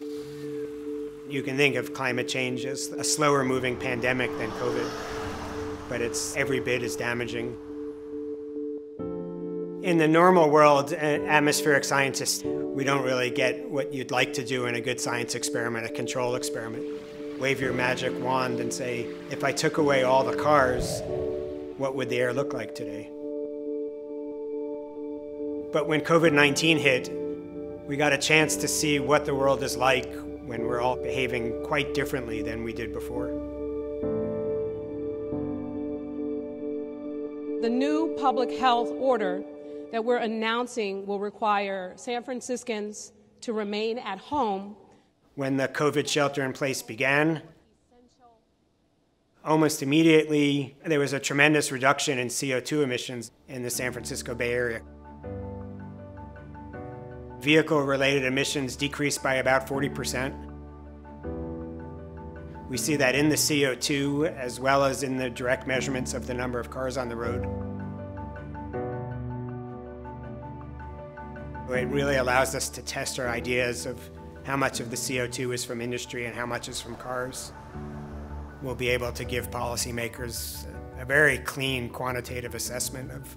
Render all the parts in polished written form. You can think of climate change as a slower moving pandemic than COVID, but it's every bit as damaging. In the normal world, atmospheric scientists, we don't really get what you'd like to do in a good science experiment, a control experiment. Wave your magic wand and say, if I took away all the cars, what would the air look like today? But when COVID-19 hit, we got a chance to see what the world is like when we're all behaving quite differently than we did before. The new public health order that we're announcing will require San Franciscans to remain at home. When the COVID shelter in place began, almost immediately there was a tremendous reduction in CO2 emissions in the San Francisco Bay Area. Vehicle-related emissions decreased by about 40%. We see that in the CO2 as well as in the direct measurements of the number of cars on the road. It really allows us to test our ideas of how much of the CO2 is from industry and how much is from cars. We'll be able to give policymakers a very clean quantitative assessment of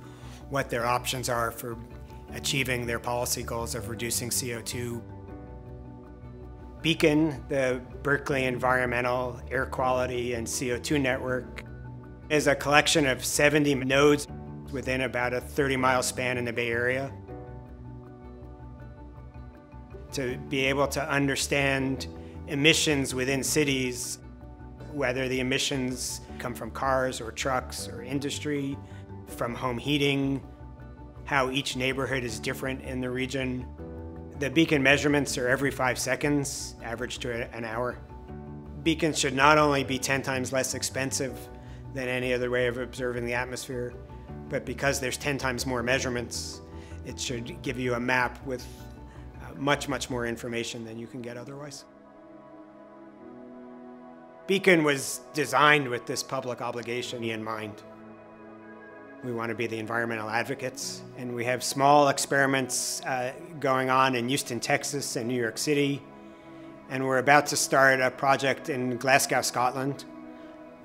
what their options are for achieving their policy goals of reducing CO2. BEACON, the Berkeley Environmental Air Quality and CO2 Network, is a collection of 70 nodes within about a 30-mile span in the Bay Area. To be able to understand emissions within cities, whether the emissions come from cars or trucks or industry, from home heating, how each neighborhood is different in the region. The BEACON measurements are every 5 seconds, average to an hour. BEACON should not only be 10 times less expensive than any other way of observing the atmosphere, but because there's 10 times more measurements, it should give you a map with much, much more information than you can get otherwise. BEACON was designed with this public obligation in mind. We want to be the environmental advocates, and we have small experiments going on in Houston, Texas, and New York City, and we're about to start a project in Glasgow, Scotland.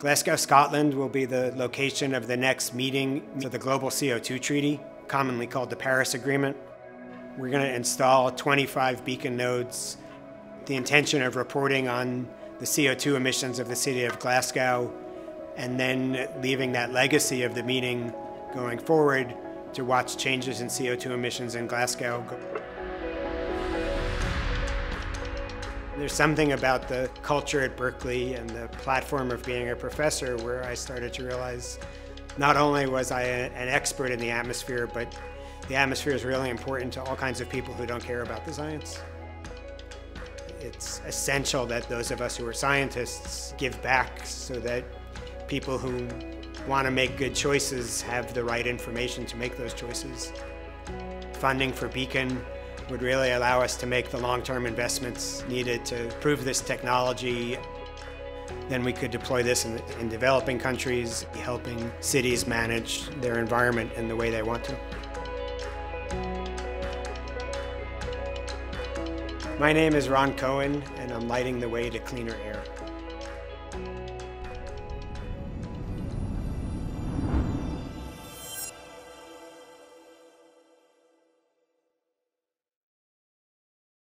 Glasgow, Scotland will be the location of the next meeting of the Global CO2 Treaty, commonly called the Paris Agreement. We're going to install 25 BEACON nodes, the intention of reporting on the CO2 emissions of the city of Glasgow, and then leaving that legacy of the meeting going forward to watch changes in CO2 emissions in Glasgow. There's something about the culture at Berkeley and the platform of being a professor where I started to realize not only was I an expert in the atmosphere, but the atmosphere is really important to all kinds of people who don't care about the science. It's essential that those of us who are scientists give back so that people who want to make good choices have the right information to make those choices. Funding for BEACON would really allow us to make the long-term investments needed to prove this technology. Then we could deploy this in developing countries, helping cities manage their environment in the way they want to. My name is Ron Cohen, and I'm lighting the way to cleaner air.